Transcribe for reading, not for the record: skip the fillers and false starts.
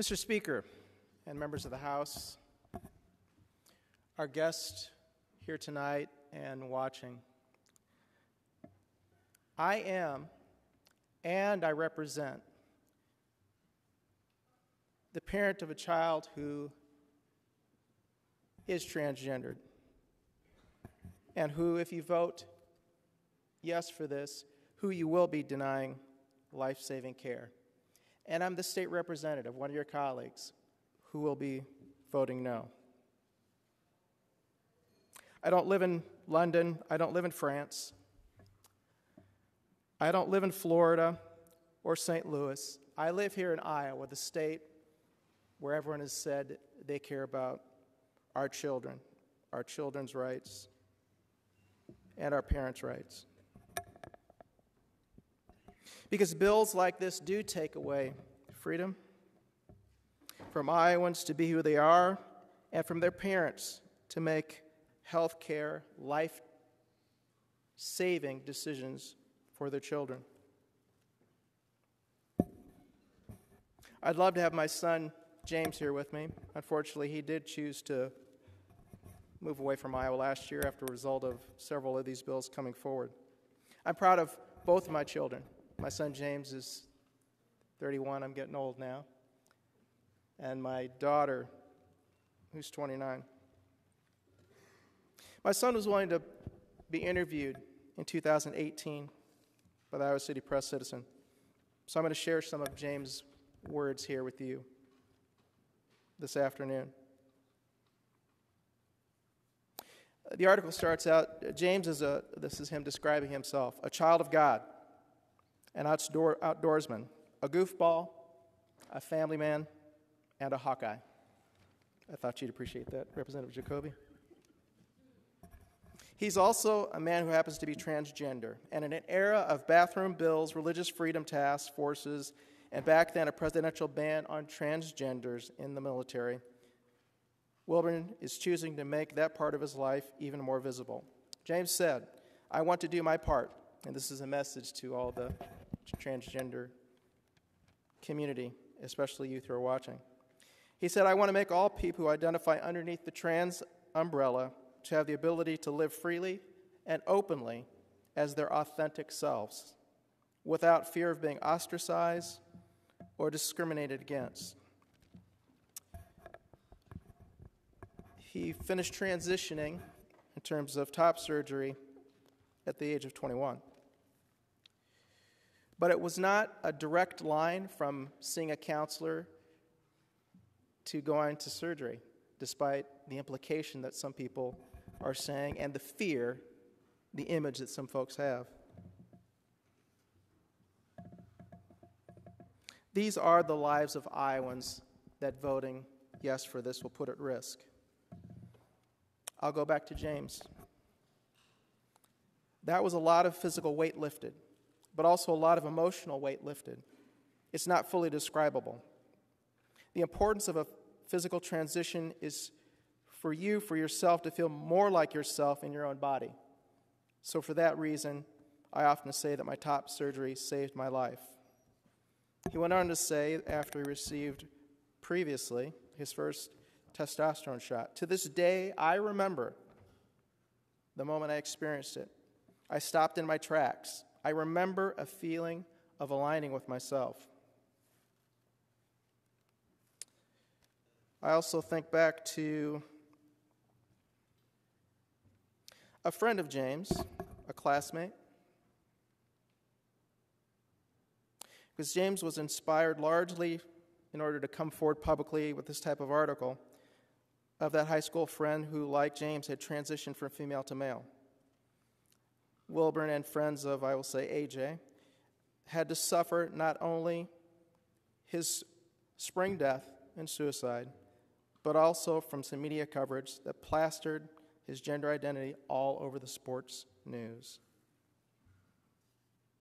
Mr. Speaker and members of the House, our guests here tonight and watching, I am and I represent the parent of a child who is transgendered and who, if you vote yes for this, who you will be denying life-saving care. And I'm the state representative, one of your colleagues, who will be voting no. I don't live in London. I don't live in France. I don't live in Florida or St. Louis. I live here in Iowa, the state where everyone has said they care about our children, our children's rights, and our parents' rights. Because bills like this do take away freedom from Iowans to be who they are and from their parents to make health care, life-saving decisions for their children. I'd love to have my son James here with me. Unfortunately, he did choose to move away from Iowa last year after a result of several of these bills coming forward. I'm proud of both of my children. My son James is 31, I'm getting old now, and my daughter, who's 29. My son was willing to be interviewed in 2018 by the Iowa City Press Citizen, so I'm going to share some of James' words here with you this afternoon. The article starts out, James is this is him describing himself, a child of God, an outdoorsman, a goofball, a family man, and a Hawkeye. I thought you'd appreciate that, Representative Jacoby. He's also a man who happens to be transgender, and in an era of bathroom bills, religious freedom task forces, and back then a presidential ban on transgenders in the military, Wilburn is choosing to make that part of his life even more visible. James said, "I want to do my part," and this is a message to all the transgender community, especially youth who are watching. He said, "I want to make all people who identify underneath the trans umbrella to have the ability to live freely and openly as their authentic selves, without fear of being ostracized or discriminated against." He finished transitioning in terms of top surgery at the age of 21. But it was not a direct line from seeing a counselor to going to surgery, despite the implication that some people are saying and the fear, the image that some folks have. These are the lives of Iowans that voting yes for this will put at risk. I'll go back to James. That was a lot of physical weight lifted, but also a lot of emotional weight lifted. It's not fully describable. The importance of a physical transition is for you, for yourself, to feel more like yourself in your own body. So for that reason, I often say that my top surgery saved my life. He went on to say, after he received previously his first testosterone shot, "To this day, I remember the moment I experienced it. I stopped in my tracks. I remember a feeling of aligning with myself." I also think back to a friend of James, a classmate, because James was inspired largely in order to come forward publicly with this type of article of that high school friend who, like James, had transitioned from female to male. Wilburn and friends of, I will say, AJ, had to suffer not only his spring death and suicide, but also from some media coverage that plastered his gender identity all over the sports news.